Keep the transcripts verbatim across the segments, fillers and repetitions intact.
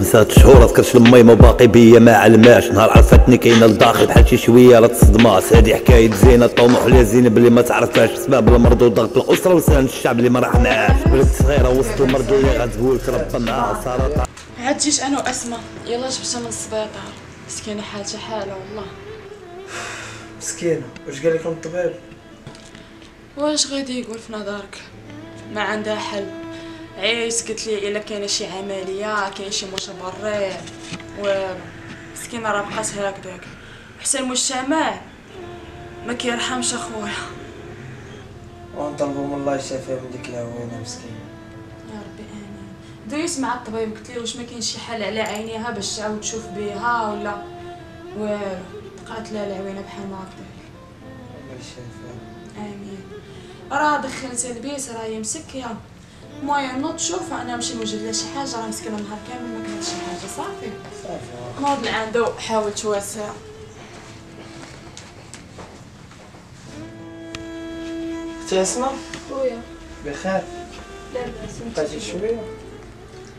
خمسة شهور راه كنشلم ميمه وباقي بيا ما علماش، نهار عرفتني كاينه لداخل بحال شي شويه راه تصدمات. هادي حكايه زينه طموح ليها زينب اللي ما تعرفهاش، سباب المرض وضغط الاسره وسان الشعب اللي ما رحناش. ولد صغيره وسط المرض اللي غتقول ربي معاها سرطان. عاد جيت انا واسماء يلا جبتها من السبيطار، مسكينه حاجه حاله والله. مسكينه واش قال لك الطبيب؟ واش غادي يقول في نظرك؟ ما عندها حل. عييت قلت لي الا كاينه شي عمليه كاين شي متبرع، ومسكينه راه بقات هكذاك حتى المجتمع ما كيرحمش اخويا. ونطلبوا من الله يشافيها من ديك الهوينه مسكينه. يا ربي امين. دويت مع الطبيب قلت له واش ما كاينش شي حل على عينيها باش تعاود تشوف بها ولا والو، بقات لها العوينه بحال ما هكذاك. الله يشافيها امين. راه دخلتها البيت راه هي مسكيه، المهم نوض شوف انا ماشي موجد لها شي حاجه، راه مسكينه نهار كامل ما كانت شي حاجه. صافي صافي نوض لعندها وحاول تواسع. اختي اسماء خويا بخير؟ لا باس. بقيتي شويه؟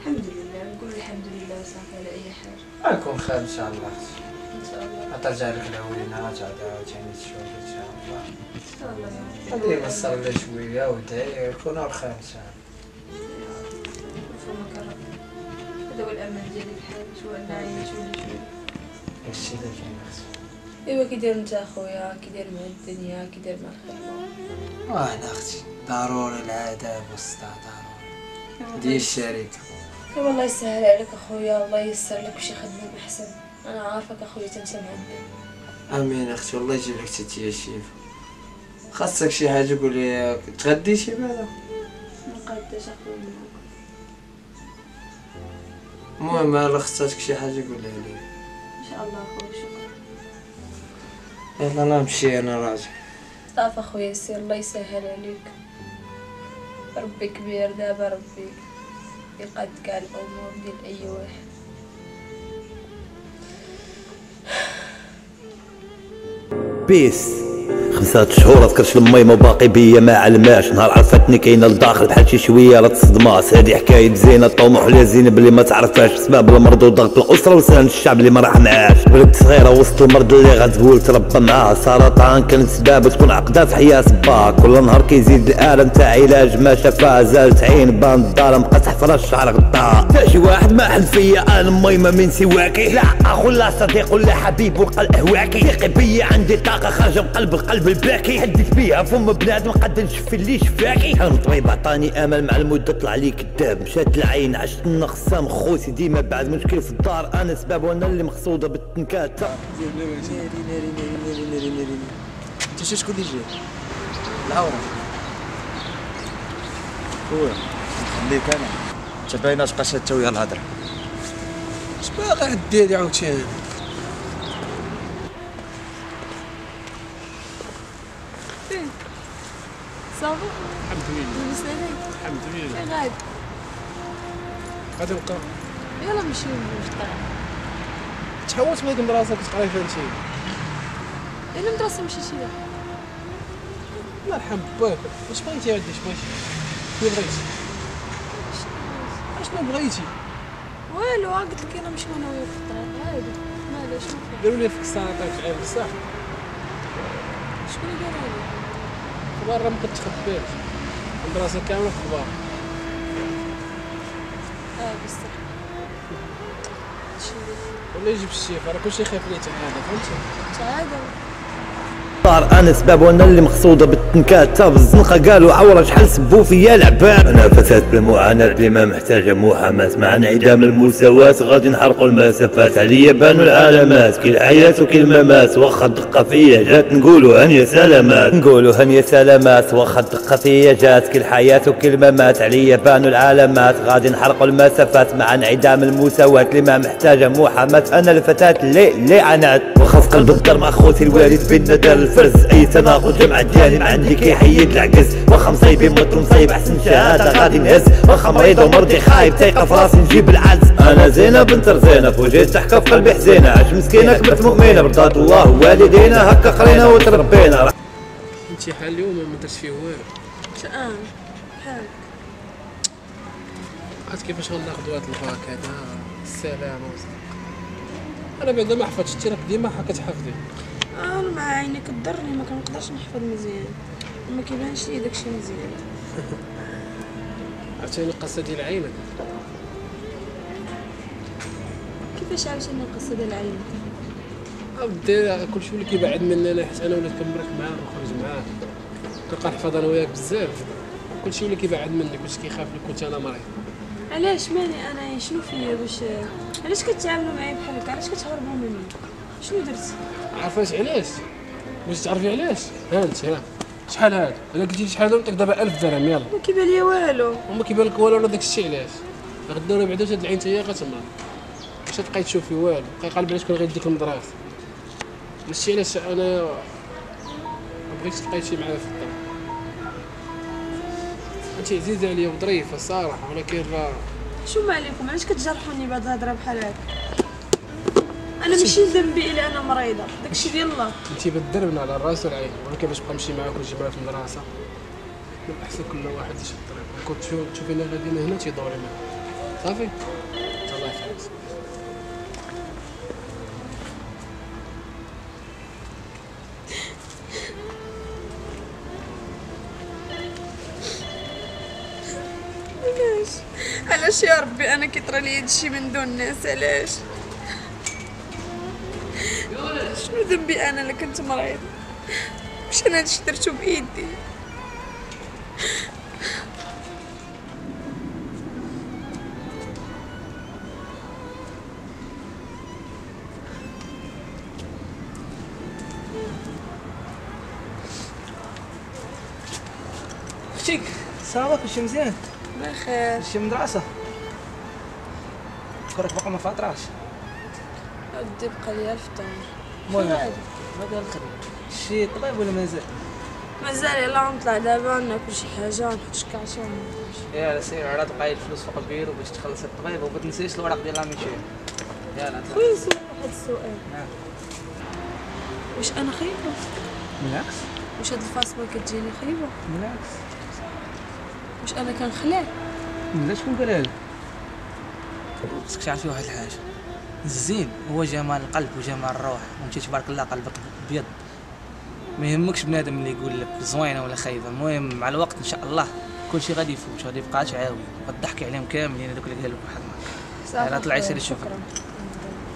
الحمد لله، نقول الحمد لله وصافي على اي حاجه. غنكون خير ان شاء الله اختي، ان شاء الله غترجع لك العوينه تعاودها عاوتاني تشوف ان شاء الله. ان شاء الله غادي نوصل لها شويه وداي يكونوا بخير ان شاء الله. هذا هو الامل ديالي في الحياه، هو ان عيني تولي شويه. هادشي اللي كاين اختي. ايوا كي داير انت اخويا؟ كي داير مع الدنيا كي داير مع الخدمه. واه انا اختي ضروري العذاب والصداع ضروري ديال الشركه. ايوا الله يسهل عليك اخويا، الله ييسر لك شي خدمه احسن. انا عارفك اخويا تنسى معاك. امين اختي والله يجيب لك تاتيه الشفاء. خاصك شي حاجه قولي تغديتي بعدا؟ مقداش اخويا. المهم الا خصاتك شي حاجه قولي لي. ان شاء الله اخويا شكرا. يلا انا نمشي انا راجع. صافي اخويا سير الله يسهل عليك، ربي كبير دابا ربي يقاد كاع الامور ديال اي واحد. بيس خمسة شهور كنشلم ميمه وباقي بيا ما علماش، نهار عرفتني كاينه لداخل بحال شي شويه راه تصدمات. هادي حكايه زينه طموح ليها زينب اللي ما تعرفهاش، سباب المرض وضغط الاسره وسان الشعب اللي ما رحناش. ولد صغيره وسط المرض اللي غتقول تربى معاها سرطان، كانت سباب تكون عقدات حياه باك. كل نهار كيزيد الالم تاع علاج ما شافها، زالت عين بان الظلام بقات حفره الشعر غطاء. تا شي واحد ما حل فيا انا ميمه من سواكي، لا اخو لا صديق ولا حبيب وقل اهواكي. ثقي بيا عندي طاقه خارجه من قلب القلب الباكي، حدت بيها فم بنادم قد نشفي اللي شفاكي. كان طبيب عطاني امل مع المده طلع لي كذاب، مشات العين عشت النقصام خوتي ديما بعد مشكل في الدار انا سباب وانا اللي مقصوده بالتنكات. ناري ناري ناري ناري ناري. انت شكون اللي جاي؟ العوره خويا خليك انا، انت باينه تبقاش حتى ويا الهضره. اش باغي عاد ديري عاوتاني؟ صافي الحمد لله. لاباس عليك؟ الحمد لله. فين غادي؟ غادي نبقى. يلا نمشيو للمشطرة. تحوس من هيك المدرسة كتقراي فيها انتي؟ أنا المدرسة مشيتي لها. الله يرحم باك، واش بغيتي غادي اش بغيتي؟ شنو بغيتي؟ اشنو بغيتي؟ والو قلت لك أنا نمشيو أنا وياك في الطريق عادي، مالا شنو فيها؟ داروا لي فيك السنطة وتعاير بصح. شكون اللي قالها لك؟ الخبار راه ما كتخباش، المدرسة كاملة خبار. اه بصح والله يجيب الشفاء، راه كلشي خايف ليه تعادى فهمتي؟ تعادى صار انا سباب وانا اللي مقصوده بالتنكات. تا بالزنقه قالوا عوره شحال سبوا فيا لعبان. انا فتات بالمعاناه اللي ما محتاجه محاماه، مع انعدام المساواه غادي نحرقوا المسافات. عليا بانوا العلامات كي الحياه وكي الممات، واخا دقه فيا جات نقولوا هانيه سلامات. نقولوا هانيه سلامات واخا دقه فيا جات كي الحياه وكي الممات. عليا بانوا العلامات غادي نحرقوا المسافات، مع انعدام المساواه اللي ما محتاجه محاماه. انا الفتاه اللي اللي عنات، واخا في قلب الدار مع خوتي الوالد بينا دار فرز. اي تناقض جمع ديالي ما عندي كيحيد العكس، واخا مصيبي مطر مصيب حسن شهاده غادي نهز. واخا مريض ومرضي خايب تايقه في راسي نجيب العز. انا زينه بنت رزينه في وجهي تحكه في قلبي حزينه، عاش مسكينه كبرت مؤمنه برضات الله ووالدينا هكا قرينا وتربينا. الامتحان اليوم ما درت فيه والو. شحال بحالك عرفت كيفاش غناخدو هاد الباك هذا؟ السلام وصافي. انا بعدا ما حفظتش، راك ديما كتحفظي. اه مع عينيك كضرني، ما كنقدرش نحفظ مزيان، ما كيبانش لي داكشي مزيان. عرفتي القصه ديال عينك؟ كيفاش عرفتي القصه ديال عينك؟ الدراري كلشي اللي كيبعد مننا، حيت انا ولات كنبرك معاه ونخرج معاه، كنحفظ انا وياك بزاف. كلشي اللي كيبعد منك باش كيخاف لك كنت انا مريض. علاش مالي انا؟ شنو فيا باش علاش كتعاملوا معايا بحال هكا؟ علاش كتهربوا مني؟ شنو درت؟ عارفاش علاش؟ واش تعرفي علاش؟ ها انت ها شحال هاد؟ الا كنتي شحال نعطيك دابا ألف درهم. يلاه ما كيبان ليا والو. وما كيبان لك والو. ولا داك الشيء علاش؟ غدا ولا بعدا هاد العين حتى هي غتمرض، مش غتبقاي تشوفي والو، غيقلب على شكون غيديك المدرسة. ماشي علاش انا ما بغيتش تبقايتي معايا في الدار. انت عزيزه عليا وظريفه صراحه، ولكن راه شو مالكم؟ علاش كتجرحوني بهاد الهضره بحال هكا؟ انا ماشي ذنبي الا انا مريضه، داكشي ديال الله. انت بتضربنا على الراس والعين، ولكن باش نبقى نمشي معاك ونجي معاك في المدرسه من الاحسن كل واحد يشد الطريق. كنت تشوفينا غاديين هنا تيدوري معاك صافي. الله يحفظك. علاش يا ربي انا كيطرى لي هادشي من دون الناس؟ علاش؟ شنو ذنبي انا اللي كنت مريض؟ واش انا هادشي درتو بايدي؟ اختيك صافا كلشي مزيان؟ بخير. مشيتي المدرسة؟ كرهك باقا ما فاطراش. ودي بقى ليا الفطور. المهم غادي نخدم. شي طبيب ولا مازال؟ مازال يلاه نطلع دابا ناكل شي حاجة ونحط شي كعشة ونمشي. يلاه سير على تلقاي الفلوس في قبيرو باش تخلصي الطبيب، وما تنسيش الورق ديال لاميشير. يلاه نطلع. خويا نسولك واحد السؤال. نعم. واش أنا خايبة؟ بالعكس. واش هاد الفاصلة كتجيني خايبة؟ بالعكس. واش انا كنخلع؟ لا. شكون قالها لك؟ خصك تعرفي واحد الحاجه، الزين هو جمال القلب وجمال الروح، وانت تبارك الله قلبك ابيض، ما يهمكش بنادم اللي يقول لك زوينه ولا خايبه. المهم مع الوقت ان شاء الله كلشي غادي يفوت، غادي يبقى تعاوي وغتضحكي عليهم كاملين هذوك اللي قال لك واحد معاك. يلاه طلعي سيري شوفك.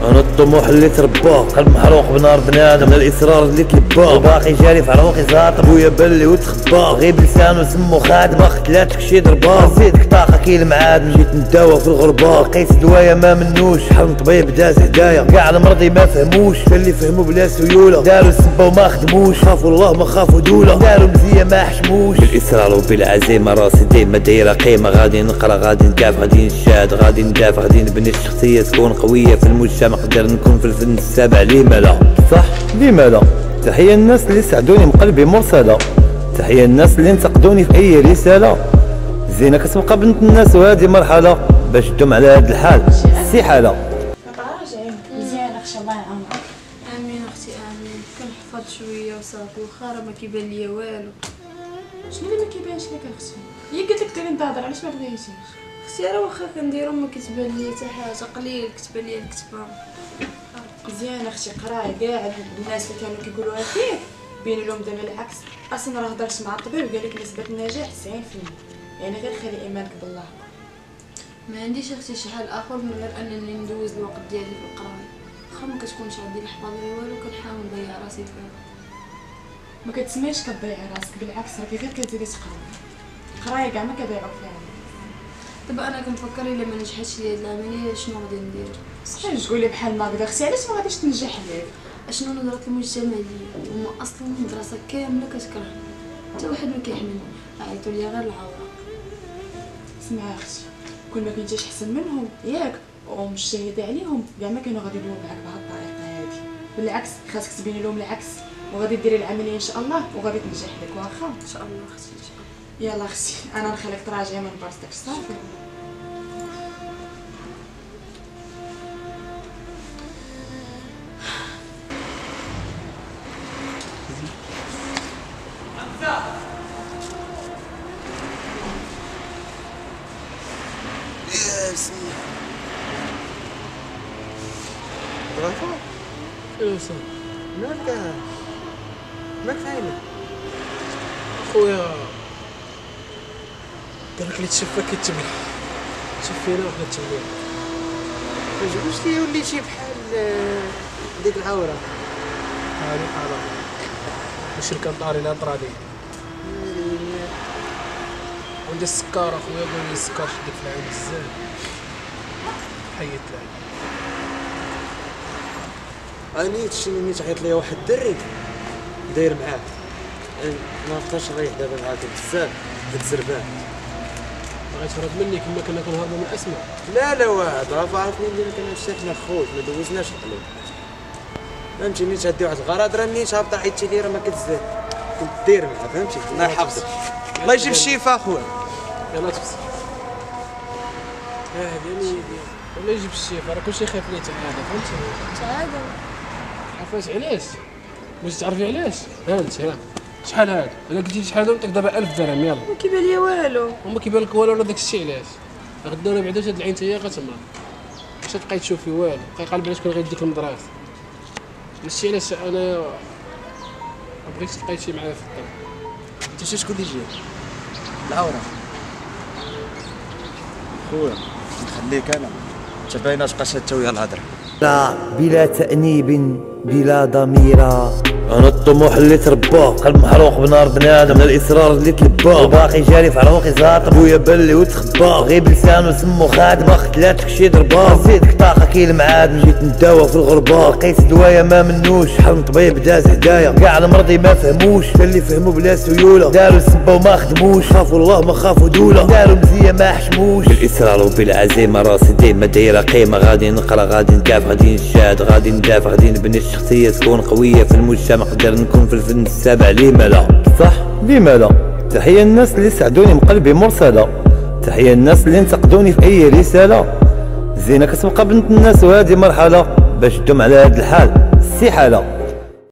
انا الطموح اللي ترباه قلب محروق بنار بنادم، الاصرار اللي كيباه باقي جاري في عروقي زاطب، خويا بان لي وتخباه غير بلسانو سمو خادم، اخت لا تكشي ضرباه زيدك طاقه كيل معادم، جيت نداوى في الغربه لقيت دوايا ما منوش، حل طبيب داز هدايا كاع المرضي ما فهموش، اللي فهمو بلا سيوله داروا السبه وما خدموش، خافوا الله ما خافوا دوله داروا مزيه ما حشموش، بالاصرار وبالعزيمه راسي ديما دايره قيمه، غادي نقرا غادي نكاف غادي نشاد غادي ندافع غادي نبني الشخصيه تكون قويه في المجتمع، نقدر نكون في الفن السابع. لما لا؟ صح لما لا؟ تحية الناس اللي ساعدوني من قلبي مرسلة، تحية الناس اللي انتقدوني في أي رسالة، زينة كتبقى بنت الناس وهذه مرحلة، باش تدوم على هذا الحال استحالة. بابا راجعين مزيانة؟ خشى الله يعاونك. آمين أختي آمين. كنحفظ شوية وصافي، واخا راه ما كيبان ليا والو. شنو اللي ما كيبانش لك أختي؟ هي قالت لك ديري نتهضر، علاش ما بغيتيش؟ اختي راه واخا كنديرو ما كتبان ليا حتى حاجه، قليل كتبان ليا الكتبه مزيانه. اختي قراي كاع الناس اللي كانوا كيقولوها فيك بين لهم دابا العكس، اصلا راه هضرت مع الطبيب وقال لك نسبه النجاح تسعين في المية، يعني غير خلي ايمانك بالله. ما عنديش اختي شي حل اخر من غير انني ندوز الوقت ديالي في القرايه، واخا ما كتكونش عندي الحفاظ لي والو كنحاول نضيع راسي فيها. ما كتسمعش كتضيعي راسك، بالعكس راكي غير كتزيدي تقراي، القرايه كاع ما كتضيعو فيها. دابا انا كنفكر الا ما نجحتش لي هاد العمليه شنو غادي ندير؟ صحيح تقولي بحال ما هكدا اختي، علاش ما غاديش تنجح ليك؟ اشنو نظره المجتمع ليا؟ هما اصلا المدرسه كامله كتكرهني، حتى واحد ما كيحملني، عيطوا ليا غير العوره. سمعي اختي، كون ما كنتيش حسن منهم ياك ومشاهده عليهم كاع ما كانوا غادي يدويو معاك بهاد الطريقه هادي، بالعكس خاصك تبيني لهم العكس، وغادي ديري العمليه ان شاء الله وغادي تنجح لك. واخا ان شاء الله اختي ان شاء الله. يلا اختي انا نخليك تراجعي من برصتك صافي. غلطان. ايه يا سيدي؟ مالك مالك فاينة؟ خويا داك لي تشفى كيتملى، تشفينا وحنا تملينا. مجبوش ليا وليتي بحال ديك العورة. هادي حرام. واش اللي كنطاري لها طرا ليه؟ وندير السكار اخويا قول لي السكار شدك في العين بزاف. حيت العين. انيت شي نيت عيط ليا واحد الدري داير معاه ما بقاش رايح دابا معاك بزاف هاد الزربان بغيت تهرب مني كما كنا كنهربوا من الاسماء. لا لا واحد راه عرفني ملي كنا مشيتنا خوت ما دوزناش القلوب فهمتي. نيت هادي واحد الغرض راه نيت هابطه عيطتي لي راه ما كتزاد كنت دير معاها فهمتي. الله يحفظك الله يجيب الشفاء اخويا. يلاه تفصل اه ديالي الله يجيب الشفاء راه كلشي خايف ليا حتى هذا فهمتي. حتى هذا عفاش علاش؟ واش تعرفي علاش؟ ها انت ها شحال هاد؟ الا قلتي شحال نعطيك دابا ألف درهم يلا. ما كيبان ليا والو. وما كيبان لك والو ولا داك الشيء علاش؟ غدا ولا بعدا هاد العين حتى هي غتمرض. مش غتبقاي تشوفي والو، غتبقاي قالب على شكون غيديك المدرسة. هادشي علاش انا ما بغيتش تبقايتي معايا في الدار. انت شتي شكون اللي جاي؟ العورة. خويا نخليك انا، انت باينة تبقى حتى ويا الهضرة. لا بلا تأنيب بلا ضميرة. أنا الطموح اللي ترباه قلب محروق بنار بنادم، أنا الإصرار اللي تلباه باقي جاري في عروقي زاطب، خويا بلي وتخباه غير بلسانو سمو خادم، أخت لا تكشي ضرباه زيدك طاقة كيل معادم، جيت نداوى في الغربة لقيت دوايا ما منوش، حل من طبيب داز هدايا كاع المرضي ما فهموش، اللي فهمو بلا سيولة دارو سبا وما خدموش، خافوا الله ما خافوا دولة دارو مزية ما حشموش، بالإصرار وبالعزيمة راسي ديما دايرة قيمة، غادي نقرا غادي نكافح غادي نشاد غادي ندافع غادي نبني الشخصية تكون قوية في المجتمع، نقدر نكون في الفن السابع لما لا صح لما لا. تحية الناس اللي ساعدوني من قلبي مرسلة، تحية الناس اللي انتقدوني في أي رسالة، زينة كتبقى بنت الناس وهذه مرحلة باش تدوم على هاد الحال استحالة.